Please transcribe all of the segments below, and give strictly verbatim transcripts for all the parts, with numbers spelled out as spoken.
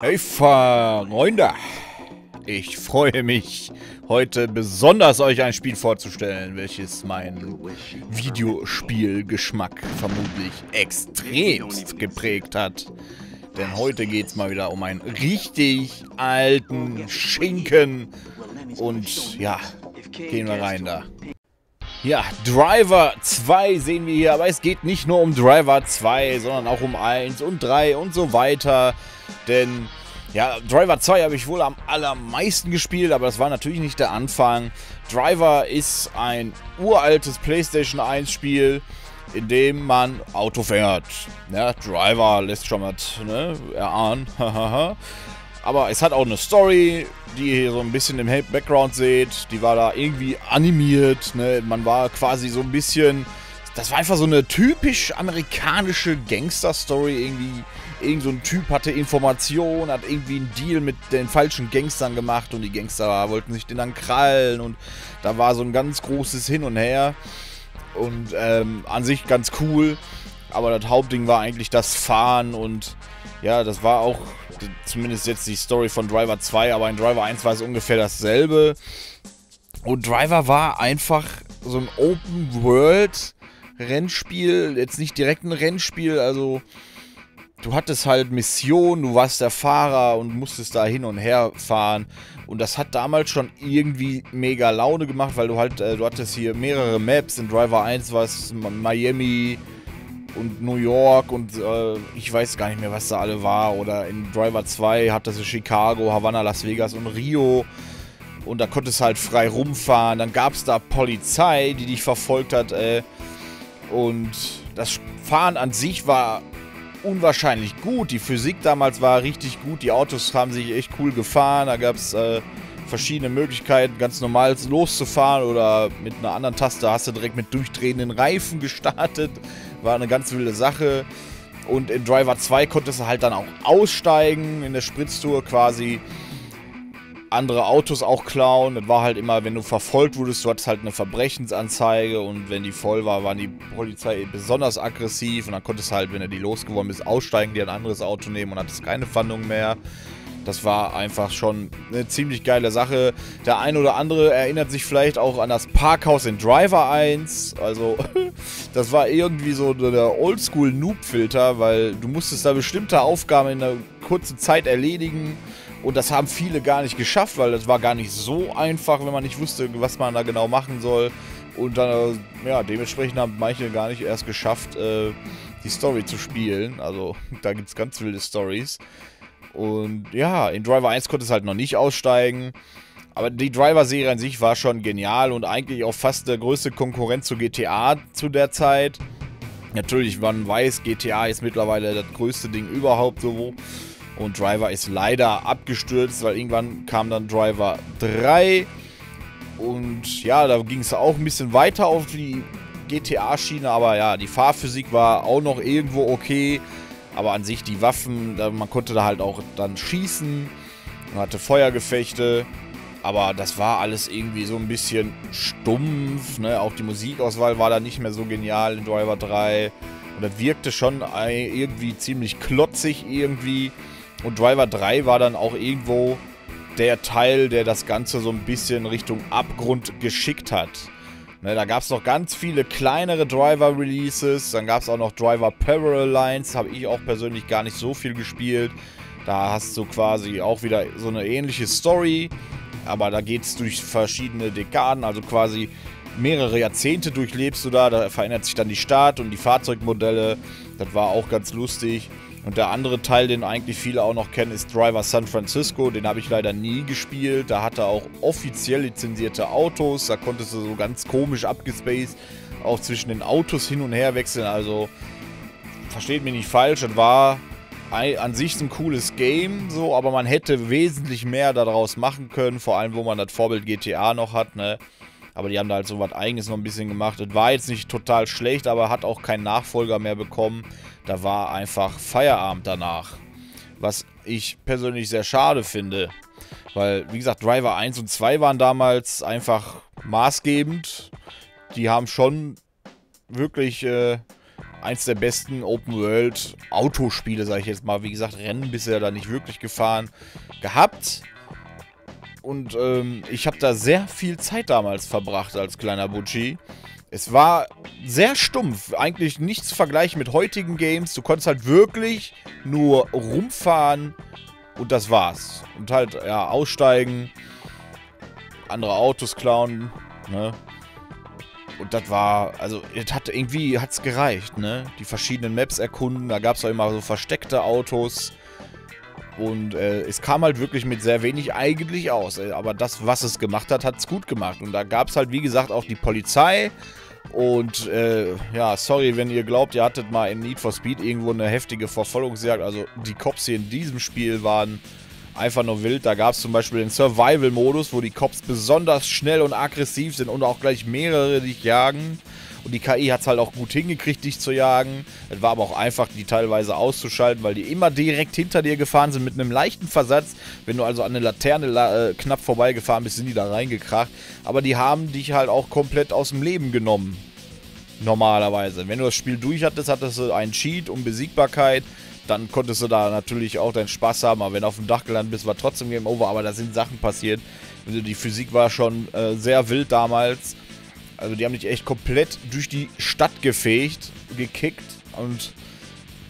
Hey Freunde, ich freue mich, heute besonders euch ein Spiel vorzustellen, welches meinen Videospielgeschmack vermutlich extremst geprägt hat. Denn heute geht's mal wieder um einen richtig alten Schinken und ja, gehen wir rein da. Ja, Driver zwei sehen wir hier, aber es geht nicht nur um Driver zwei, sondern auch um eins und drei und so weiter. Denn, ja, Driver zwei habe ich wohl am allermeisten gespielt, aber das war natürlich nicht der Anfang. Driver ist ein uraltes PlayStation eins Spiel, in dem man Auto fährt. Ja, Driver lässt schon was, ne, erahnen. Aber es hat auch eine Story, die ihr hier so ein bisschen im Background seht. Die war da irgendwie animiert, ne, man war quasi so ein bisschen... Das war einfach so eine typisch amerikanische Gangster-Story irgendwie. Irgend so ein Typ hatte Informationen, hat irgendwie einen Deal mit den falschen Gangstern gemacht und die Gangster wollten sich den dann krallen und da war so ein ganz großes Hin und Her und ähm, an sich ganz cool, aber das Hauptding war eigentlich das Fahren und ja, das war auch zumindest jetzt die Story von Driver zwei, aber in Driver eins war es ungefähr dasselbe und Driver war einfach so ein Open-World-Rennspiel, jetzt nicht direkt ein Rennspiel, also... Du hattest halt Mission, du warst der Fahrer und musstest da hin und her fahren. Und das hat damals schon irgendwie mega Laune gemacht, weil du halt, äh, du hattest hier mehrere Maps. In Driver eins war es Miami und New York und äh, ich weiß gar nicht mehr, was da alle war. Oder in Driver zwei hattest du Chicago, Havanna, Las Vegas und Rio. Und da konntest du halt frei rumfahren. Dann gab es da Polizei, die dich verfolgt hat. Äh, und das Fahren an sich war... unwahrscheinlich gut. Die Physik damals war richtig gut. Die Autos haben sich echt cool gefahren. Da gab es äh, verschiedene Möglichkeiten, ganz normal loszufahren oder mit einer anderen Taste hast du direkt mit durchdrehenden Reifen gestartet. War eine ganz wilde Sache. Und in Driver zwei konntest du halt dann auch aussteigen in der Spritztour quasi. Andere Autos auch klauen. Das war halt immer, wenn du verfolgt wurdest, du hattest halt eine Verbrechensanzeige und wenn die voll war, waren die Polizei besonders aggressiv und dann konntest du halt, wenn du die losgeworden bist, aussteigen, dir ein anderes Auto nehmen und hattest keine Fahndung mehr. Das war einfach schon eine ziemlich geile Sache. Der ein oder andere erinnert sich vielleicht auch an das Parkhaus in Driver eins. Also, das war irgendwie so der Oldschool-Noob-Filter, weil du musstest da bestimmte Aufgaben in einer kurzen Zeit erledigen. Und das haben viele gar nicht geschafft, weil das war gar nicht so einfach, wenn man nicht wusste, was man da genau machen soll. Und dann, ja, dementsprechend haben manche gar nicht erst geschafft, äh, die Story zu spielen. Also, da gibt es ganz wilde Stories. Und ja, in Driver eins konnte es halt noch nicht aussteigen. Aber die Driver-Serie an sich war schon genial und eigentlich auch fast der größte Konkurrent zu G T A zu der Zeit. Natürlich, man weiß, G T A ist mittlerweile das größte Ding überhaupt so. Und Driver ist leider abgestürzt, weil irgendwann kam dann Driver drei. Und ja, da ging es auch ein bisschen weiter auf die G T A-Schiene. Aber ja, die Fahrphysik war auch noch irgendwo okay. Aber an sich die Waffen, man konnte da halt auch dann schießen. Man hatte Feuergefechte. Aber das war alles irgendwie so ein bisschen stumpf, ne? Auch die Musikauswahl war da nicht mehr so genial in Driver drei. Und das wirkte schon irgendwie ziemlich klotzig irgendwie. Und Driver drei war dann auch irgendwo der Teil, der das Ganze so ein bisschen Richtung Abgrund geschickt hat. Ne, da gab es noch ganz viele kleinere Driver-Releases. Dann gab es auch noch Driver Parallel Lines. Habe ich auch persönlich gar nicht so viel gespielt. Da hast du quasi auch wieder so eine ähnliche Story. Aber da geht es durch verschiedene Dekaden. Also quasi mehrere Jahrzehnte durchlebst du da. Da verändert sich dann die Stadt und die Fahrzeugmodelle. Das war auch ganz lustig. Und der andere Teil, den eigentlich viele auch noch kennen, ist Driver San Francisco. Den habe ich leider nie gespielt. Da hatte er auch offiziell lizenzierte Autos. Da konntest du so ganz komisch abgespaced auch zwischen den Autos hin und her wechseln. Also, versteht mich nicht falsch. Das war an sich ein cooles Game, so, aber man hätte wesentlich mehr daraus machen können. Vor allem, wo man das Vorbild G T A noch hat, ne? Aber die haben da halt so was Eigenes noch ein bisschen gemacht. Das war jetzt nicht total schlecht, aber hat auch keinen Nachfolger mehr bekommen. Da war einfach Feierabend danach. Was ich persönlich sehr schade finde. Weil, wie gesagt, Driver eins und zwei waren damals einfach maßgebend. Die haben schon wirklich äh, eins der besten Open-World-Autospiele, sage ich jetzt mal. Wie gesagt, Rennen bisher da nicht wirklich gefahren gehabt. Und ähm, ich habe da sehr viel Zeit damals verbracht als kleiner Butschi. Es war sehr stumpf, eigentlich nichts zu vergleichen mit heutigen Games. Du konntest halt wirklich nur rumfahren und das war's. Und halt, ja, aussteigen, andere Autos klauen, ne? Und das war, also, es hat irgendwie, hat's gereicht, ne? Die verschiedenen Maps erkunden, da gab's auch immer so versteckte Autos. Und äh, es kam halt wirklich mit sehr wenig eigentlich aus. Aber das, was es gemacht hat, hat es gut gemacht. Und da gab es halt, wie gesagt, auch die Polizei. Und äh, ja, sorry, wenn ihr glaubt, ihr hattet mal in Need for Speed irgendwo eine heftige Verfolgungsjagd. Also die Cops hier in diesem Spiel waren einfach nur wild. Da gab es zum Beispiel den Survival-Modus, wo die Cops besonders schnell und aggressiv sind und auch gleich mehrere dich jagen. Und die K I hat es halt auch gut hingekriegt, dich zu jagen. Es war aber auch einfach, die teilweise auszuschalten, weil die immer direkt hinter dir gefahren sind mit einem leichten Versatz. Wenn du also an eine Laterne la äh, knapp vorbeigefahren bist, sind die da reingekracht. Aber die haben dich halt auch komplett aus dem Leben genommen. Normalerweise. Wenn du das Spiel durch hattest, hattest du einen Cheat um Besiegbarkeit. Dann konntest du da natürlich auch deinen Spaß haben. Aber wenn du auf dem Dach gelandet bist, war trotzdem Game Over. Aber da sind Sachen passiert. Also die Physik war schon äh, sehr wild damals. Also die haben dich echt komplett durch die Stadt gefegt, gekickt und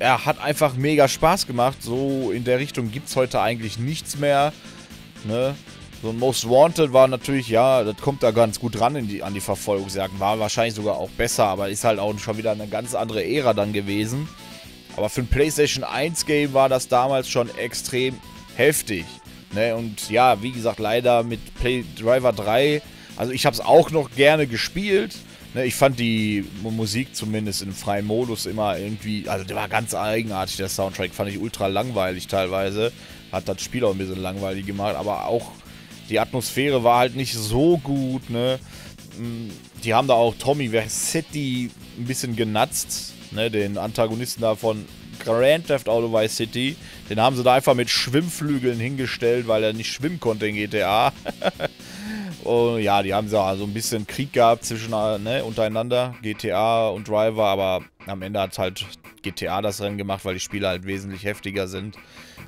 ja, hat einfach mega Spaß gemacht. So in der Richtung gibt es heute eigentlich nichts mehr. Ne? So ein Most Wanted war natürlich, ja, das kommt da ganz gut ran in die, an die Verfolgungsjagden. War wahrscheinlich sogar auch besser, aber ist halt auch schon wieder eine ganz andere Ära dann gewesen. Aber für ein PlayStation eins Game war das damals schon extrem heftig. Ne? Und ja, wie gesagt, leider mit Driver drei... Also ich habe es auch noch gerne gespielt. Ne, ich fand die Musik zumindest im freien Modus immer irgendwie... Also der war ganz eigenartig, der Soundtrack. Fand ich ultra langweilig teilweise. Hat das Spiel auch ein bisschen langweilig gemacht. Aber auch die Atmosphäre war halt nicht so gut. Ne? Die haben da auch Tommy Vercetti ein bisschen genatzt. Ne? Den Antagonisten da von Grand Theft Auto Vice City. Den haben sie da einfach mit Schwimmflügeln hingestellt, weil er nicht schwimmen konnte in G T A. Und ja, die haben ja so ein bisschen Krieg gehabt zwischen, ne, untereinander, G T A und Driver, aber am Ende hat halt G T A das Rennen gemacht, weil die Spiele halt wesentlich heftiger sind.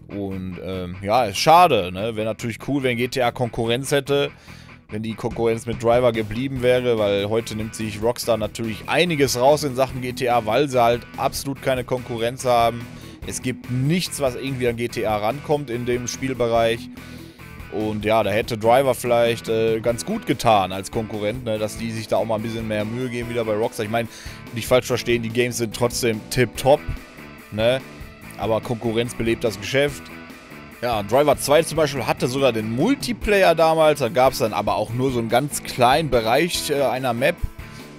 Und ähm, ja, ist schade, ne? Wäre natürlich cool, wenn G T A Konkurrenz hätte, wenn die Konkurrenz mit Driver geblieben wäre, weil heute nimmt sich Rockstar natürlich einiges raus in Sachen G T A, weil sie halt absolut keine Konkurrenz haben. Es gibt nichts, was irgendwie an G T A rankommt in dem Spielbereich. Und ja, da hätte Driver vielleicht äh, ganz gut getan als Konkurrent, ne, dass die sich da auch mal ein bisschen mehr Mühe geben wieder bei Rockstar. Ich meine, nicht falsch verstehen, die Games sind trotzdem tipptopp, ne? Aber Konkurrenz belebt das Geschäft. Ja, Driver zwei zum Beispiel hatte sogar den Multiplayer damals, da gab es dann aber auch nur so einen ganz kleinen Bereich äh, einer Map,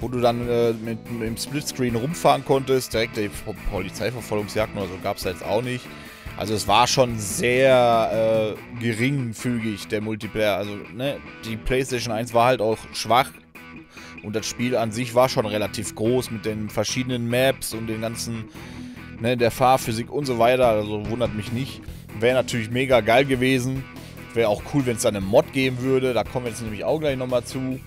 wo du dann äh, mit, mit dem Splitscreen rumfahren konntest. Direkte Polizeiverfolgungsjagden oder so gab es da jetzt auch nicht. Also es war schon sehr äh, geringfügig, der Multiplayer. Also ne, die PlayStation eins war halt auch schwach. Und das Spiel an sich war schon relativ groß mit den verschiedenen Maps und den ganzen, ne, der Fahrphysik und so weiter. Also wundert mich nicht. Wäre natürlich mega geil gewesen. Wäre auch cool, wenn es da eine Mod geben würde. Da kommen wir jetzt nämlich auch gleich nochmal zu.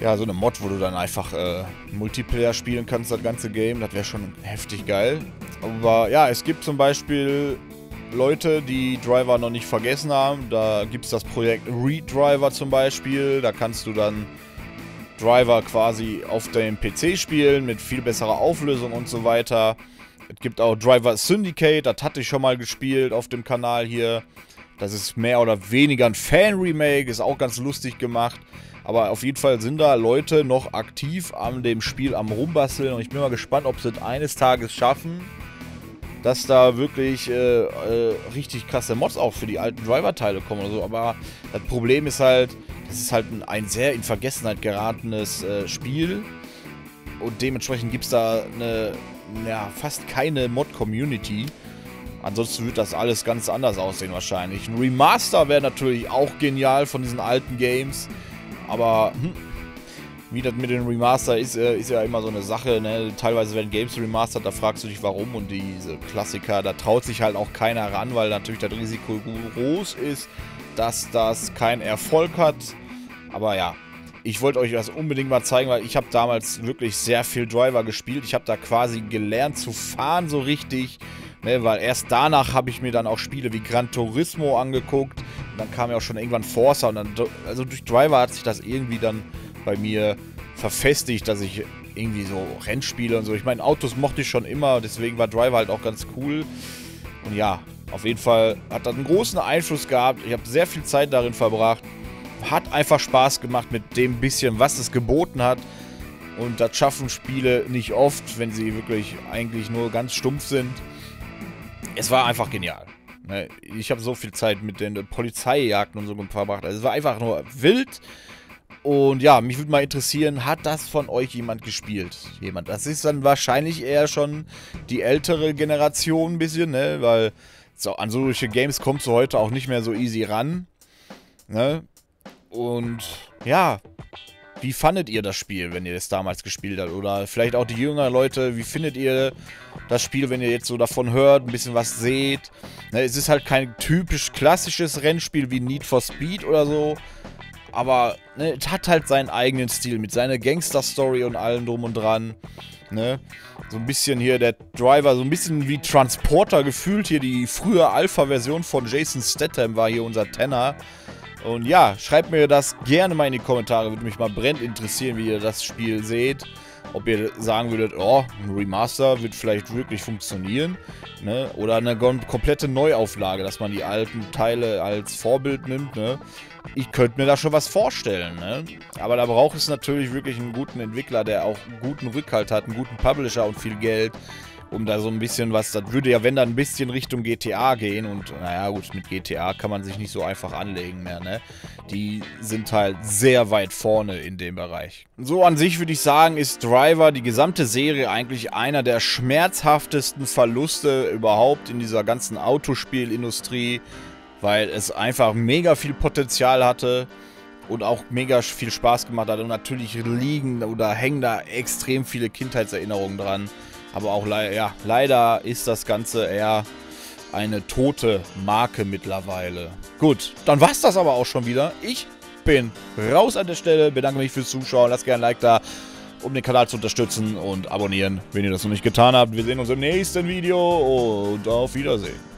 Ja, so eine Mod, wo du dann einfach äh, Multiplayer spielen kannst, das ganze Game. Das wäre schon heftig geil. Aber ja, es gibt zum Beispiel Leute, die Driver noch nicht vergessen haben. Da gibt es das Projekt Redriver zum Beispiel. Da kannst du dann Driver quasi auf dem P C spielen mit viel besserer Auflösung und so weiter. Es gibt auch Driver Syndicate. Das hatte ich schon mal gespielt auf dem Kanal hier. Das ist mehr oder weniger ein Fan-Remake. Ist auch ganz lustig gemacht. Aber auf jeden Fall sind da Leute noch aktiv an dem Spiel am Rumbasteln. Und ich bin mal gespannt, ob sie es eines Tages schaffen, dass da wirklich äh, äh, richtig krasse Mods auch für die alten Driver-Teile kommen oder so. Aber das Problem ist halt, das ist halt ein, ein sehr in Vergessenheit geratenes äh, Spiel. Und dementsprechend gibt es da eine, ja, fast keine Mod-Community. Ansonsten wird das alles ganz anders aussehen wahrscheinlich. Ein Remaster wäre natürlich auch genial von diesen alten Games. Aber hm, wie das mit dem Remaster ist, äh, ist ja immer so eine Sache, ne? Teilweise werden Games remastert, da fragst du dich warum. Und diese Klassiker, da traut sich halt auch keiner ran, weil natürlich das Risiko groß ist, dass das keinen Erfolg hat. Aber ja, Ich wollte euch das unbedingt mal zeigen, weil ich habe damals wirklich sehr viel Driver gespielt. Ich habe da quasi gelernt zu fahren so richtig, ne, weil erst danach habe ich mir dann auch Spiele wie Gran Turismo angeguckt. Und dann kam ja auch schon irgendwann Forza und dann, also durch Driver hat sich das irgendwie dann bei mir verfestigt, dass ich irgendwie so Rennspiele und so. Ich meine, Autos mochte ich schon immer, deswegen war Driver halt auch ganz cool. Und ja, auf jeden Fall hat das einen großen Einfluss gehabt. Ich habe sehr viel Zeit darin verbracht. Hat einfach Spaß gemacht mit dem bisschen, was es geboten hat. Und das schaffen Spiele nicht oft, wenn sie wirklich eigentlich nur ganz stumpf sind. Es war einfach genial. Ich habe so viel Zeit mit den Polizeijagden und so verbracht. Also es war einfach nur wild. Und ja, mich würde mal interessieren, hat das von euch jemand gespielt? Jemand? Das ist dann wahrscheinlich eher schon die ältere Generation ein bisschen, ne? Weil so, an solche Games kommst du heute auch nicht mehr so easy ran. Ne? Und ja, wie fandet ihr das Spiel, wenn ihr es damals gespielt habt? Oder vielleicht auch die jüngeren Leute, wie findet ihr das Spiel, wenn ihr jetzt so davon hört, ein bisschen was seht? Ne? Es ist halt kein typisch klassisches Rennspiel wie Need for Speed oder so. Aber ne, es hat halt seinen eigenen Stil mit seiner Gangster-Story und allem drum und dran. Ne? So ein bisschen hier der Driver, so ein bisschen wie Transporter gefühlt hier. Die frühe Alpha-Version von Jason Statham war hier unser Tanner. Und ja, schreibt mir das gerne mal in die Kommentare. Würde mich mal brennend interessieren, wie ihr das Spiel seht. Ob ihr sagen würdet, oh, ein Remaster wird vielleicht wirklich funktionieren. Ne? Oder eine komplette Neuauflage, dass man die alten Teile als Vorbild nimmt. Ne? Ich könnte mir da schon was vorstellen. Ne? Aber da braucht es natürlich wirklich einen guten Entwickler, der auch einen guten Rückhalt hat, einen guten Publisher und viel Geld. Um da so ein bisschen was, das würde ja, wenn, dann ein bisschen Richtung G T A gehen. Und naja, gut, mit G T A kann man sich nicht so einfach anlegen mehr, ne? Die sind halt sehr weit vorne in dem Bereich. So an sich würde ich sagen, ist Driver, die gesamte Serie, eigentlich einer der schmerzhaftesten Verluste überhaupt in dieser ganzen Autospielindustrie, weil es einfach mega viel Potenzial hatte. Und auch mega viel Spaß gemacht hat. Und natürlich liegen oder hängen da extrem viele Kindheitserinnerungen dran. Aber auch le- ja, leider ist das Ganze eher eine tote Marke mittlerweile. Gut, dann war's das aber auch schon wieder. Ich bin raus an der Stelle. Bedanke mich fürs Zuschauen. Lasst gerne ein Like da, um den Kanal zu unterstützen und abonnieren, wenn ihr das noch nicht getan habt. Wir sehen uns im nächsten Video und auf Wiedersehen.